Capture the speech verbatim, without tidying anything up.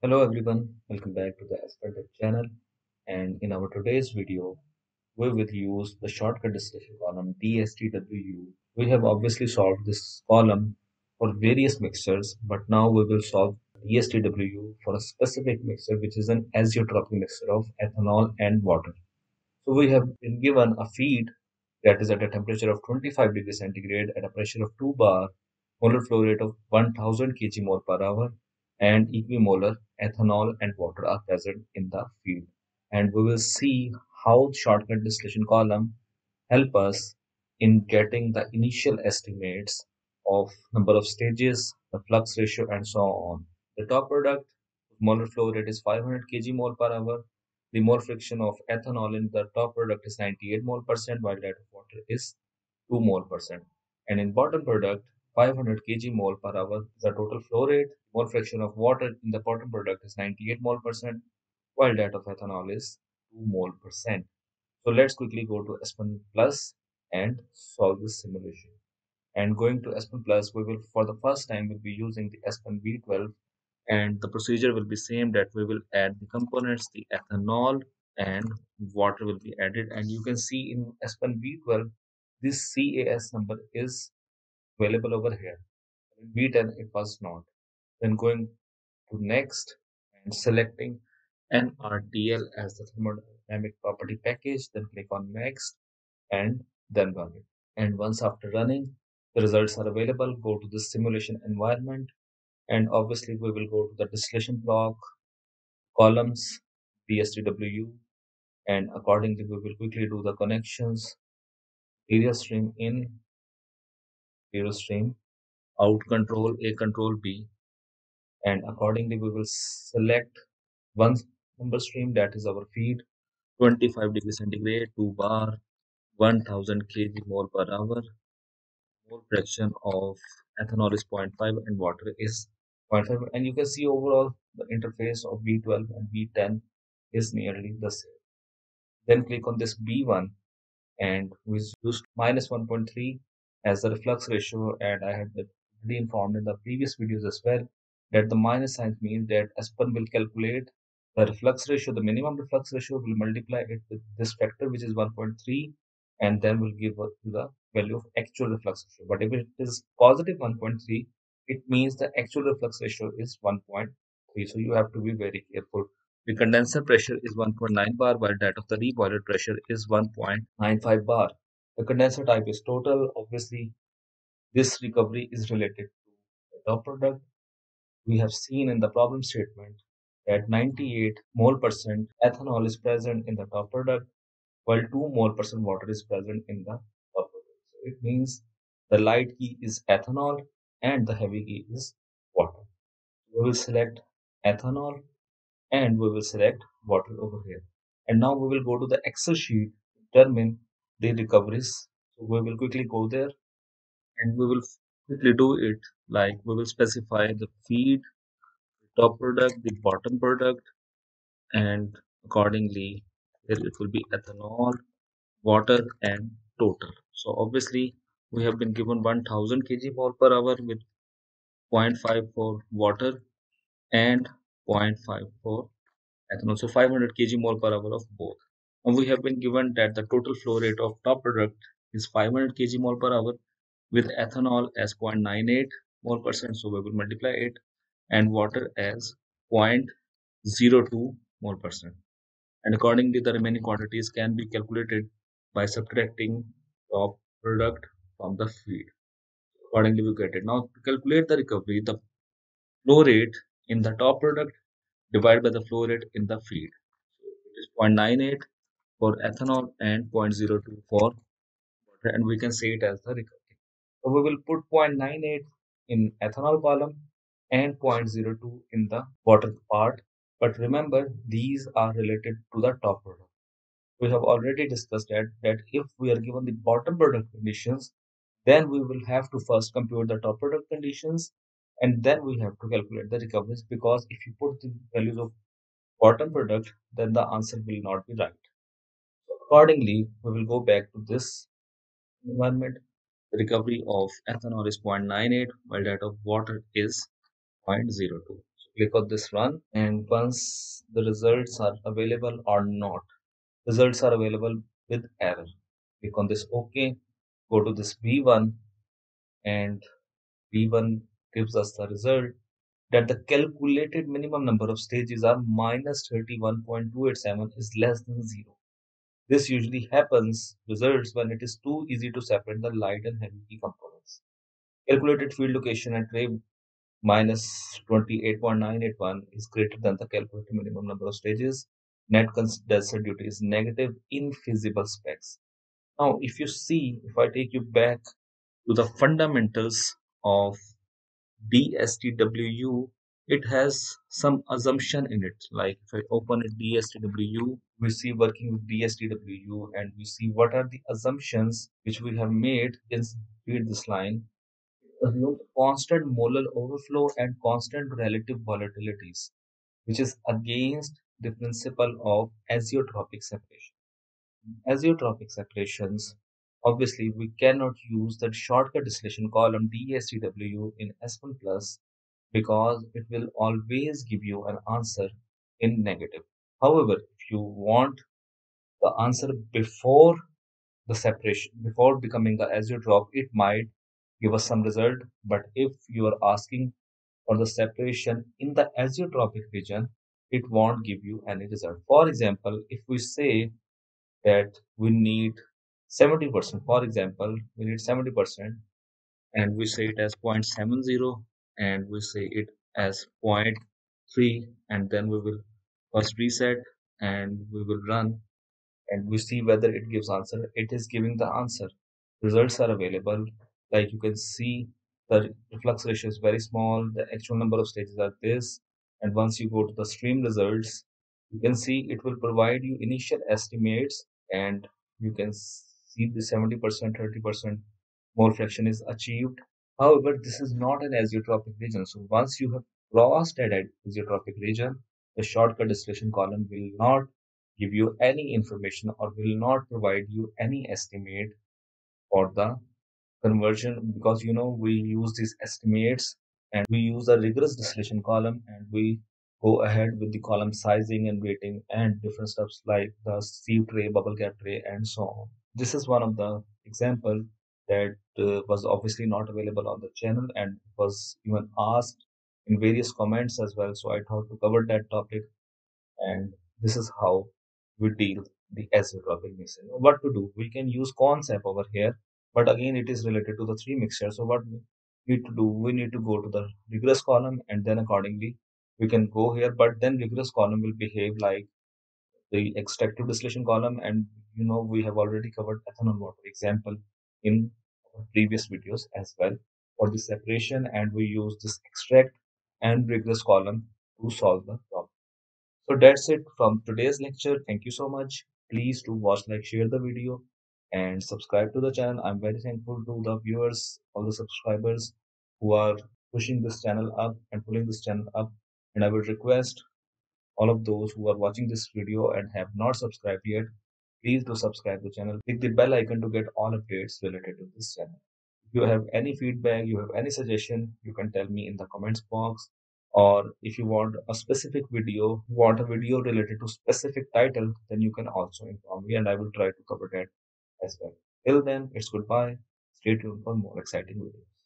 Hello everyone, welcome back to the Aspen channel, and in our today's video we will use the shortcut discussion column D S T W U. We have obviously solved this column for various mixtures, but now we will solve D S T W U for a specific mixture which is an azeotropic mixture of ethanol and water. So we have been given a feed that is at a temperature of twenty-five degrees centigrade at a pressure of two bar, molar flow rate of one thousand kilomole per hour, and equimolar ethanol and water are present in the field. And we will see how the shortcut distillation column help us in getting the initial estimates of number of stages, the flux ratio, and so on. The top product molar flow rate is five hundred kilomole per hour. The mole fraction of ethanol in the top product is ninety-eight mole percent, while that of water is two mole percent. And in bottom product, five hundred kilomole per hour is the total flow rate. Mole fraction of water in the bottom product is ninety-eight mole percent, while that of ethanol is two mole percent. So let's quickly go to Aspen Plus and solve this simulation. And going to Aspen Plus, we will for the first time will be using the Aspen V twelve, and the procedure will be same, that we will add the components, the ethanol and water will be added. And you can see in Aspen V twelve this C A S number is available over here. In V ten it was not. Then going to next and selecting N R T L as the thermodynamic property package, then click on next and then run it. And once after running, the results are available. Go to the simulation environment, and obviously we will go to the distillation block, columns, D S T W U, and accordingly we will quickly do the connections, area stream in, zero stream out, control A, control B, and accordingly we will select one number stream, that is our feed, twenty-five degrees centigrade, two bar, one thousand kilomole per hour. Mole fraction of ethanol is zero point five and water is zero point five, and you can see overall the interface of V twelve and V ten is nearly the same. Then click on this B one, and we used minus one point three as the reflux ratio, and I had been informed in the previous videos as well that the minus sign means that Aspen will calculate the reflux ratio, the minimum reflux ratio, will multiply it with this factor which is one point three, and then will give us the value of actual reflux ratio. But if it is positive one point three, it means the actual reflux ratio is one point three, so you have to be very careful. The condenser pressure is one point nine bar, while that of the reboiler pressure is one point nine five bar. The condenser type is total. Obviously, this recovery is related to the top product. We have seen in the problem statement that ninety-eight mole percent ethanol is present in the top product, while two mole percent water is present in the top product. So it means the light key is ethanol and the heavy key is water. We will select ethanol and we will select water over here. And now we will go to the Excel sheet to determine the recoveries. So we will quickly go there and we will quickly do it like we will specify the feed, the top product, the bottom product, and accordingly here it will be ethanol, water, and total. So obviously we have been given one thousand kilomole per hour with zero point five for water and zero point five for ethanol, so five hundred kilomole per hour of both. And we have been given that the total flow rate of top product is five hundred kilomole per hour with ethanol as zero point nine eight mole percent, so we will multiply it, and water as zero point zero two mole percent. And accordingly, the remaining quantities can be calculated by subtracting top product from the feed. Accordingly, we get it. Now, to calculate the recovery, the flow rate in the top product divided by the flow rate in the feed. So it is zero point nine eight. for ethanol and zero point zero two for water, and we can say it as the recovery. So we will put zero point nine eight in ethanol column and zero point zero two in the water part, but remember these are related to the top product. We have already discussed that, that if we are given the bottom product conditions, then we will have to first compute the top product conditions, and then we have to calculate the recoveries, because if you put the values of bottom product, then the answer will not be right. Accordingly, we will go back to this environment. The recovery of ethanol is zero point nine eight, while that of water is zero point zero two. So click on this run, and once the results are available or not, results are available with error. Click on this OK, go to this V one, and V one gives us the result that the calculated minimum number of stages are minus thirty-one point two eight seven is less than zero. This usually happens results when it is too easy to separate the light and heavy key components. Calculated field location at rate minus twenty-eight point nine eight one is greater than the calculated minimum number of stages. Net condenser duty is negative in feasible specs. Now, if you see, if I take you back to the fundamentals of D S T W U, it has some assumption in it. Like if I open a D S T W U, we see working with D S T W U, and we see what are the assumptions which we have made. Let's read this line. Assume constant molar overflow and constant relative volatilities, which is against the principle of azeotropic separation. Azeotropic separations, obviously, we cannot use that shortcut distillation column D S T W U in Aspen Plus, because it will always give you an answer in negative. However, if you want the answer before the separation, before becoming an azeotrope, it might give us some result. But if you are asking for the separation in the azeotropic region, it won't give you any result. For example, if we say that we need seventy percent, for example, we need seventy percent, and we say it as zero point seven zero, and we say it as zero point three, and then we will first reset and we will run, and we see whether it gives answer. It is giving the answer. Results are available. Like you can see, the flux ratio is very small, the actual number of stages are this, and once you go to the stream results, you can see it will provide you initial estimates, and you can see the seventy percent, thirty percent more fraction is achieved. However, this is not an azeotropic region. So once you have crossed an azeotropic region, the shortcut distillation column will not give you any information or will not provide you any estimate for the conversion, because you know we use these estimates and we use a rigorous distillation column, and we go ahead with the column sizing and weighting and different stuffs like the sieve tray, bubble gap tray, and so on. This is one of the examples that uh, was obviously not available on the channel and was even asked in various comments as well. So I thought to cover that topic, and this is how we deal the azeotropic mixture. What to do? We can use concept over here, but again it is related to the three mixtures. So what we need to do, we need to go to the rigorous column, and then accordingly we can go here. But then rigorous column will behave like the extractive distillation column, and you know we have already covered ethanol water example in previous videos as well for the separation, and we use this extract and rigorous column to solve the problem. So that's it from today's lecture. Thank you so much. Please do watch, like, share the video, and subscribe to the channel. I'm very thankful to the viewers, all the subscribers who are pushing this channel up and pulling this channel up. And I would request all of those who are watching this video and have not subscribed yet, please do subscribe to the channel. Click the bell icon to get all updates related to this channel. If you have any feedback, you have any suggestion, you can tell me in the comments box. Or if you want a specific video, want a video related to specific title, then you can also inform me, and I will try to cover that as well. Till then, it's goodbye. Stay tuned for more exciting videos.